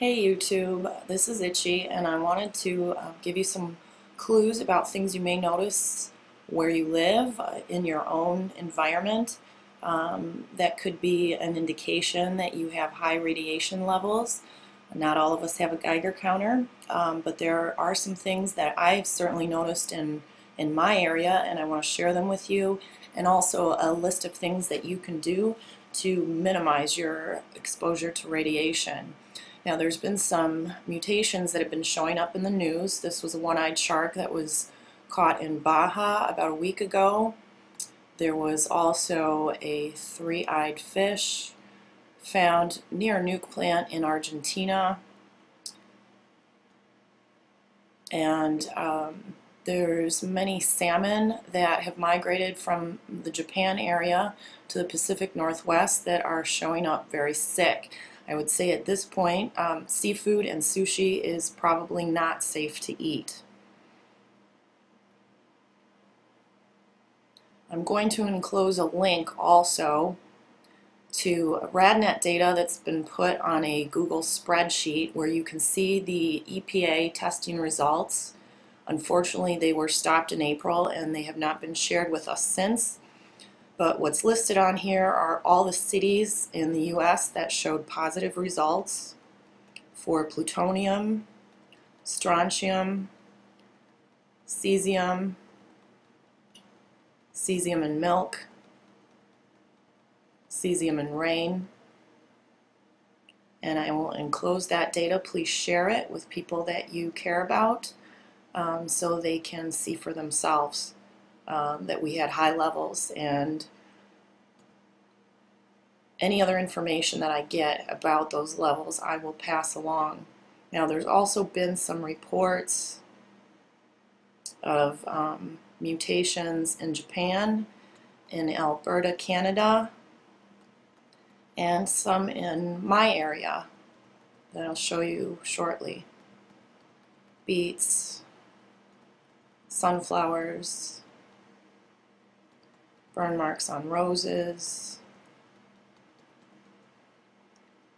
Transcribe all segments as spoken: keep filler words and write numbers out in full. Hey YouTube, this is Itchy and I wanted to uh, give you some clues about things you may notice where you live, uh, in your own environment, um, that could be an indication that you have high radiation levels. Not all of us have a Geiger counter, um, but there are some things that I've certainly noticed in, in my area, and I want to share them with you, and also a list of things that you can do to minimize your exposure to radiation. Now, there's been some mutations that have been showing up in the news. This was a one-eyed shark that was caught in Baja about a week ago. There was also a three-eyed fish found near a nuke plant in Argentina. And um, there's many salmon that have migrated from the Japan area to the Pacific Northwest that are showing up very sick. I would say at this point, um, seafood and sushi is probably not safe to eat. I'm going to enclose a link also to RadNet data that's been put on a Google spreadsheet where you can see the E P A testing results. Unfortunately, they were stopped in April and they have not been shared with us since. But what's listed on here are all the cities in the U S that showed positive results for plutonium, strontium, cesium, cesium in milk, cesium in rain. And I will enclose that data. Please share it with people that you care about um, so they can see for themselves Um, that we had high levels, and any other information that I get about those levels I will pass along. Now, there's also been some reports of um, mutations in Japan, in Alberta, Canada, and some in my area that I'll show you shortly. Beets, sunflowers, burn marks on roses.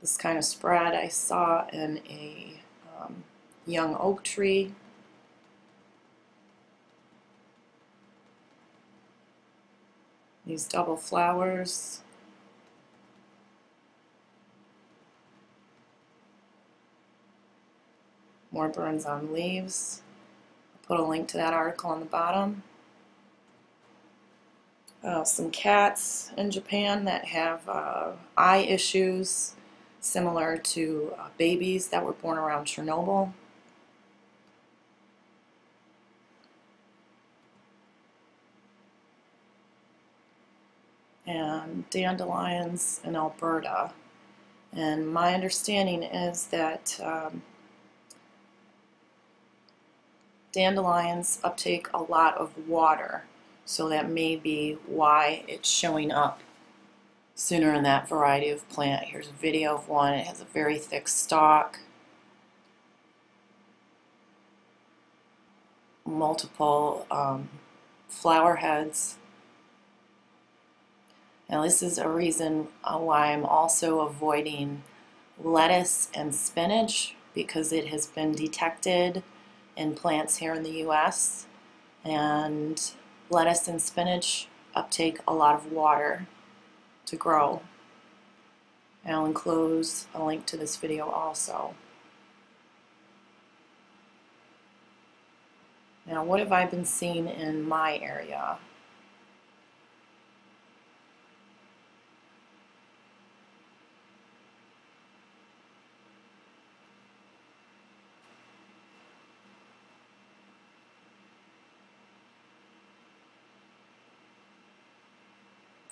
This kind of spread I saw in a um, young oak tree. These double flowers. More burns on leaves. I'll put a link to that article on the bottom. Uh, some cats in Japan that have uh, eye issues similar to uh, babies that were born around Chernobyl. And dandelions in Alberta. And my understanding is that um, dandelions uptake a lot of water. So that may be why it's showing up sooner in that variety of plant. Here's a video of one. It has a very thick stalk, multiple um, flower heads. Now, this is a reason why I'm also avoiding lettuce and spinach, because it has been detected in plants here in the U S, and lettuce and spinach uptake a lot of water to grow. And I'll enclose a link to this video also. Now, what have I been seeing in my area?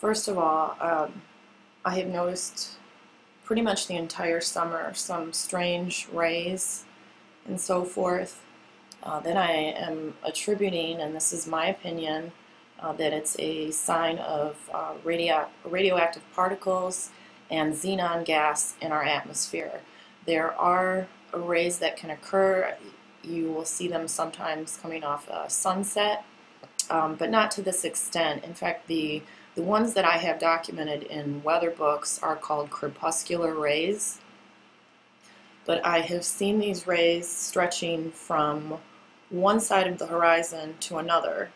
First of all, um, I have noticed pretty much the entire summer some strange rays and so forth uh, that I am attributing, and this is my opinion, uh, that it's a sign of uh, radio radioactive particles and xenon gas in our atmosphere. There are rays that can occur. You will see them sometimes coming off a sunset, um, but not to this extent. In fact, the The ones that I have documented in weather books are called crepuscular rays. but I have seen these rays stretching from one side of the horizon to another,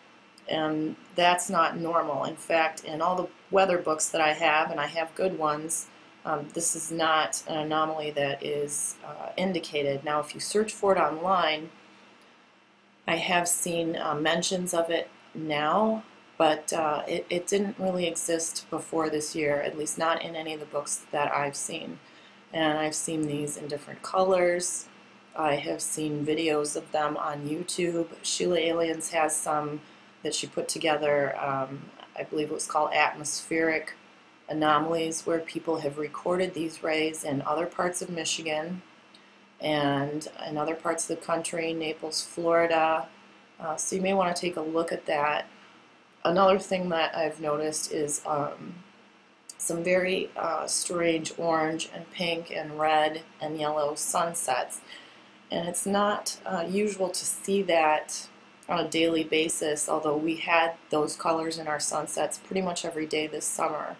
and that's not normal. In fact, in all the weather books that I have, and I have good ones, um, this is not an anomaly that is uh, indicated. Now, if you search for it online, I have seen uh, mentions of it now, but uh, it, it didn't really exist before this year, at least not in any of the books that I've seen. And I've seen these in different colors. I have seen videos of them on YouTube. Sheila Aliens has some that she put together, um, I believe it was called Atmospheric Anomalies, where people have recorded these rays in other parts of Michigan and in other parts of the country, Naples, Florida. Uh, so you may want to take a look at that. Another thing that I've noticed is um, some very uh, strange orange and pink and red and yellow sunsets. And it's not uh, usual to see that on a daily basis, although we had those colors in our sunsets pretty much every day this summer.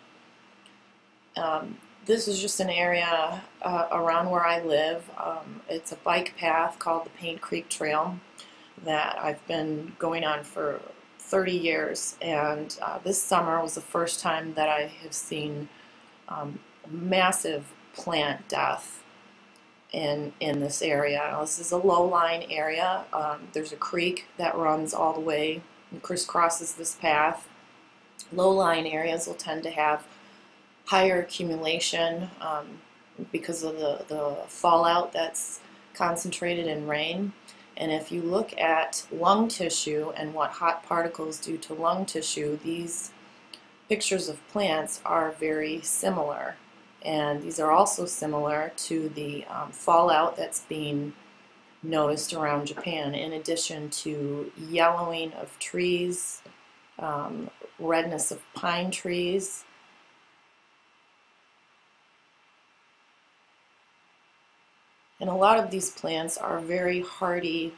Um, this is just an area uh, around where I live. Um, it's a bike path called the Paint Creek Trail that I've been going on for thirty years, and uh, this summer was the first time that I have seen um, massive plant death in, in this area. Now, this is a low-lying area. Um, there's a creek that runs all the way and crisscrosses this path. Low-lying areas will tend to have higher accumulation um, because of the, the fallout that's concentrated in rain. And if you look at lung tissue and what hot particles do to lung tissue, these pictures of plants are very similar. And these are also similar to the um, fallout that's being noticed around Japan, in addition to yellowing of trees, um, redness of pine trees. And a lot of these plants are very hardy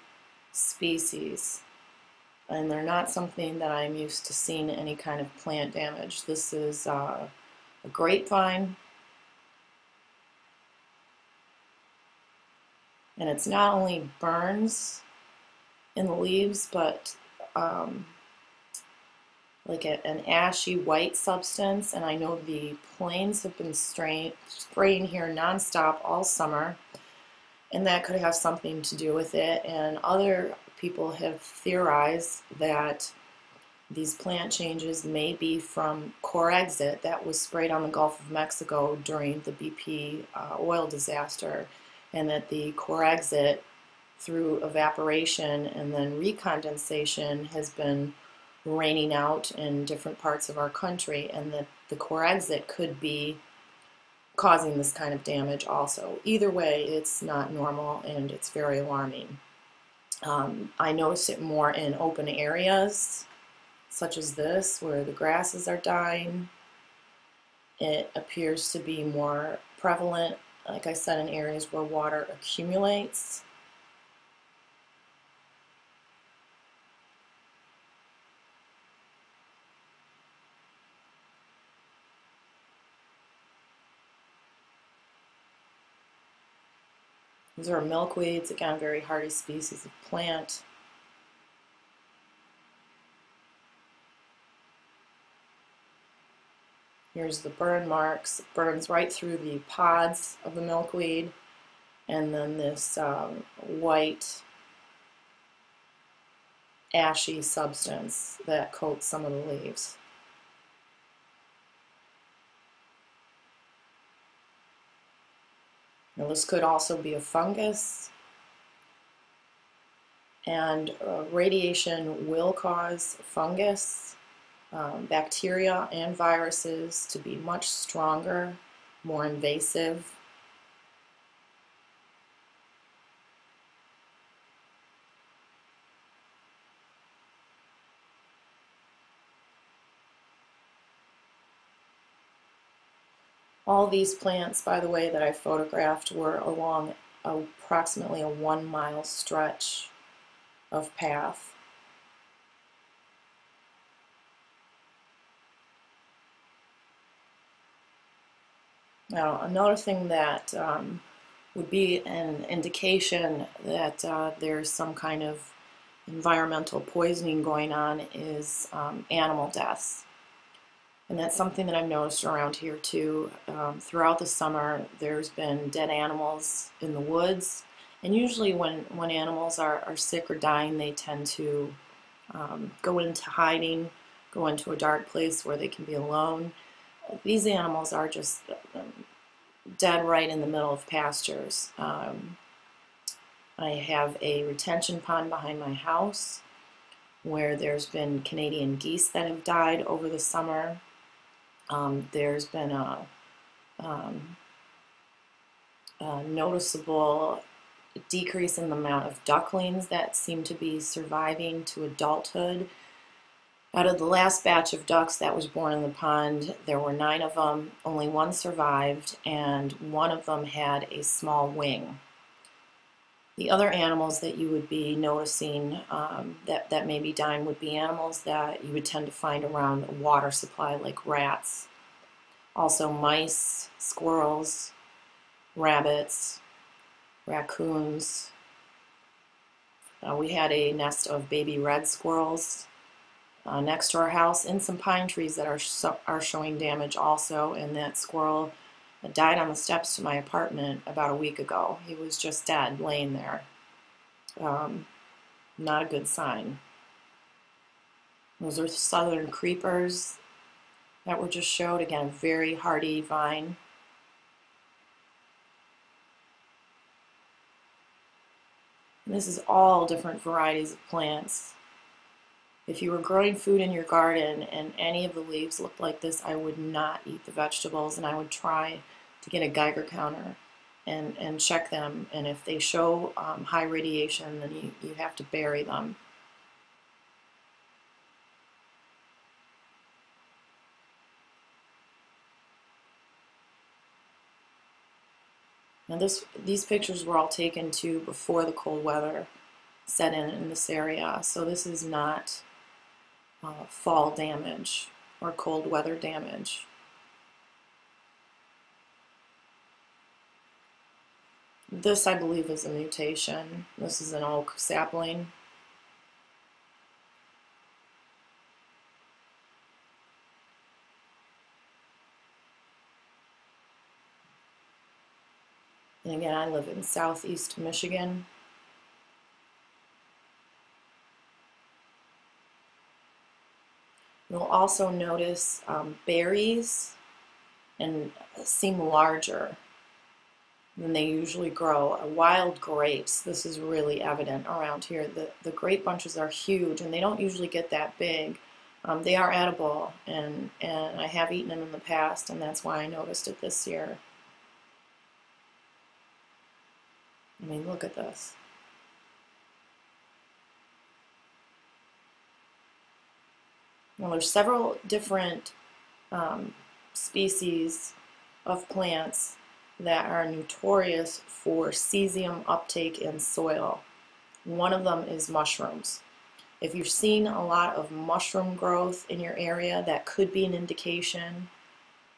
species, and they're not something that I'm used to seeing any kind of plant damage. This is uh, a grapevine. And it's not only burns in the leaves, but um, like a, an ashy white substance. And I know the planes have been strain, spraying here nonstop all summer, and that could have something to do with it. And other people have theorized that these plant changes may be from Corexit that was sprayed on the Gulf of Mexico during the B P uh, oil disaster, and that the Corexit, through evaporation and then recondensation, has been raining out in different parts of our country, and that the Corexit could be causing this kind of damage also. Either way, it's not normal and it's very alarming. Um, I notice it more in open areas, such as this, where the grasses are dying. It appears to be more prevalent, like I said, in areas where water accumulates. These are milkweeds, again, very hardy species of plant. Here's the burn marks. It burns right through the pods of the milkweed, and then this um, white ashy substance that coats some of the leaves. Now, this could also be a fungus, and uh, radiation will cause fungus, um, bacteria, and viruses to be much stronger, more invasive. All these plants, by the way, that I photographed were along approximately a one mile stretch of path. Now, another thing that um, would be an indication that uh, there's some kind of environmental poisoning going on is um, animal deaths. And that's something that I've noticed around here too. Um, throughout the summer, there's been dead animals in the woods. And usually when, when animals are, are sick or dying, they tend to um, go into hiding, go into a dark place where they can be alone. These animals are just um, dead right in the middle of pastures. Um, I have a retention pond behind my house where there's been Canadian geese that have died over the summer. Um, there's been a, um, a noticeable decrease in the amount of ducklings that seem to be surviving to adulthood. Out of the last batch of ducks that was born in the pond, there were nine of them. Only one survived, and one of them had a small wing. The other animals that you would be noticing um, that, that may be dying would be animals that you would tend to find around a water supply, like rats. Also mice, squirrels, rabbits, raccoons. Uh, we had a nest of baby red squirrels uh, next to our house, and some pine trees that are, so, are showing damage also, and that squirrel died on the steps to my apartment about a week ago. He was just dead, laying there. Um, not a good sign. Those are southern creepers that were just showed. Again, very hardy vine. And this is all different varieties of plants. If you were growing food in your garden and any of the leaves looked like this, I would not eat the vegetables, and I would try to get a Geiger counter and, and check them. And if they show um, high radiation, then you, you have to bury them. Now this, these pictures were all taken too before the cold weather set in in this area, so this is not Uh, fall damage or cold weather damage. This, I believe, is a mutation. This is an oak sapling. And again, I live in Southeast Michigan. You'll also notice um, berries and seem larger than they usually grow. Wild grapes, this is really evident around here. The, the grape bunches are huge, and they don't usually get that big. Um, they are edible, and, and I have eaten them in the past, and that's why I noticed it this year. I mean, look at this. Well, there's several different um, species of plants that are notorious for cesium uptake in soil. One of them is mushrooms. If you're seeing a lot of mushroom growth in your area, that could be an indication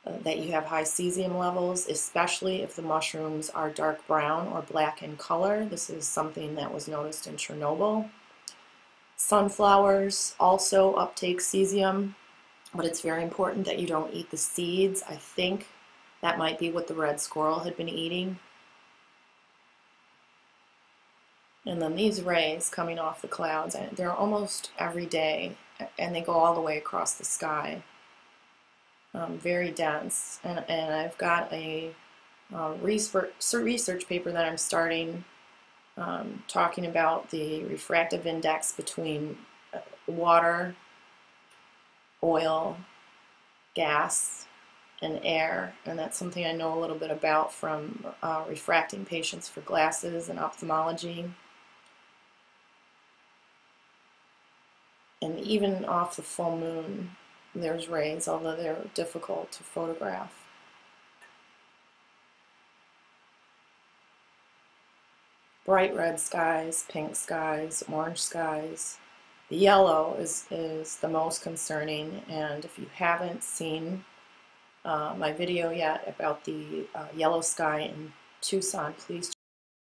uh, that you have high cesium levels, especially if the mushrooms are dark brown or black in color. This is something that was noticed in Chernobyl. Sunflowers also uptake cesium, but it's very important that you don't eat the seeds. I think that might be what the red squirrel had been eating. And then these rays coming off the clouds, they're almost every day, and they go all the way across the sky. Um, very dense, and, and I've got a uh, research paper that I'm starting Um, talking about the refractive index between water, oil, gas, and air, and that's something I know a little bit about from uh, refracting patients for glasses and ophthalmology. And even off the full moon, there's rays, although they're difficult to photograph. Bright red skies, pink skies, orange skies. The yellow is, is the most concerning, and if you haven't seen uh, my video yet about the uh, yellow sky in Tucson, please